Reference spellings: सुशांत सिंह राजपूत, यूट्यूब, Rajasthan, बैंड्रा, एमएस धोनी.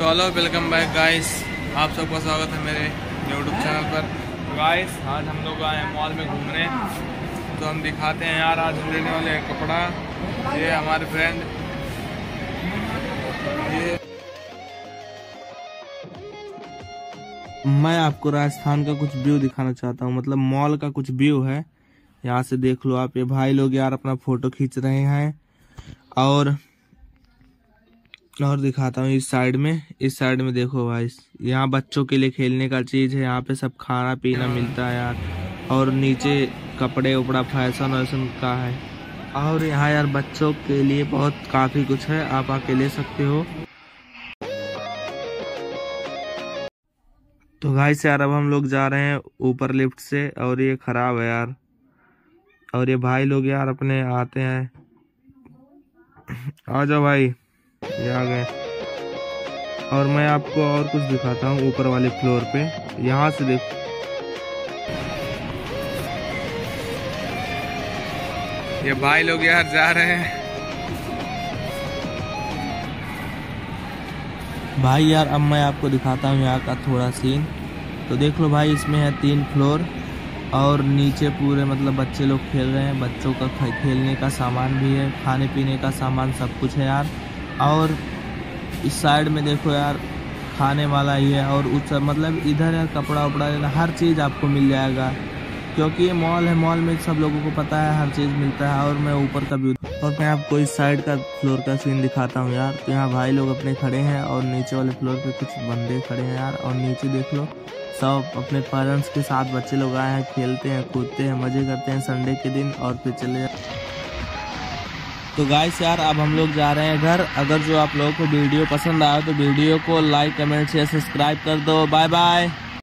तो hello welcome back guys, आप सबका स्वागत है मेरे यूट्यूब चैनल पर। गाइस आज हम लोग आए हैं मॉल में घूमने, तो हम दिखाते हैं यार आज हम लेने वाले कपड़ा। ये हमारे फ्रेंड मैं आपको राजस्थान का कुछ व्यू दिखाना चाहता हूँ, मतलब मॉल का कुछ व्यू है, यहाँ से देख लो आप। ये भाई लोग यार अपना फोटो खींच रहे हैं और दिखाता हूँ इस साइड में देखो भाई, यहाँ बच्चों के लिए खेलने का चीज़ है, यहाँ पे सब खाना पीना मिलता है यार, और नीचे कपड़े उपड़ा फैशन वैसन का है, और यहाँ यार बच्चों के लिए बहुत काफ़ी कुछ है, आप आके ले सकते हो। तो गाइस यार अब हम लोग जा रहे हैं ऊपर लिफ्ट से, और ये ख़राब है यार, और ये भाई लोग यार अपने आते हैं। आ जाओ भाई, आ गए। और मैं आपको और कुछ दिखाता हूँ ऊपर वाले फ्लोर पे, यहाँ से देखो। ये भाई लोग यार जा रहे हैं। भाई यार अब मैं आपको दिखाता हूँ यहाँ का थोड़ा सीन, तो देख लो भाई, इसमें है 3 फ्लोर, और नीचे पूरे मतलब बच्चे लोग खेल रहे हैं, बच्चों का खेलने का सामान भी है, खाने पीने का सामान सब कुछ है यार। और इस साइड में देखो यार खाने वाला ही है, और उस मतलब इधर यार कपड़ा उपड़ा हर चीज़ आपको मिल जाएगा, क्योंकि ये मॉल है, मॉल में सब लोगों को पता है हर चीज़ मिलता है। और मैं ऊपर का व्यू और मैं आपको इस साइड का फ्लोर का सीन दिखाता हूँ यार। तो यहाँ भाई लोग अपने खड़े हैं, और नीचे वाले फ्लोर पे कुछ बंदे खड़े हैं यार, और नीचे देख लो सब अपने पेरेंट्स के साथ बच्चे लोग आए हैं, खेलते हैं, कूदते हैं, मज़े करते हैं संडे के दिन, और फिर चले जाते। तो गाइस यार अब हम लोग जा रहे हैं घर। अगर जो आप लोगों को वीडियो पसंद आया तो वीडियो को लाइक, कमेंट, शेयर, सब्सक्राइब कर दो। Bye bye.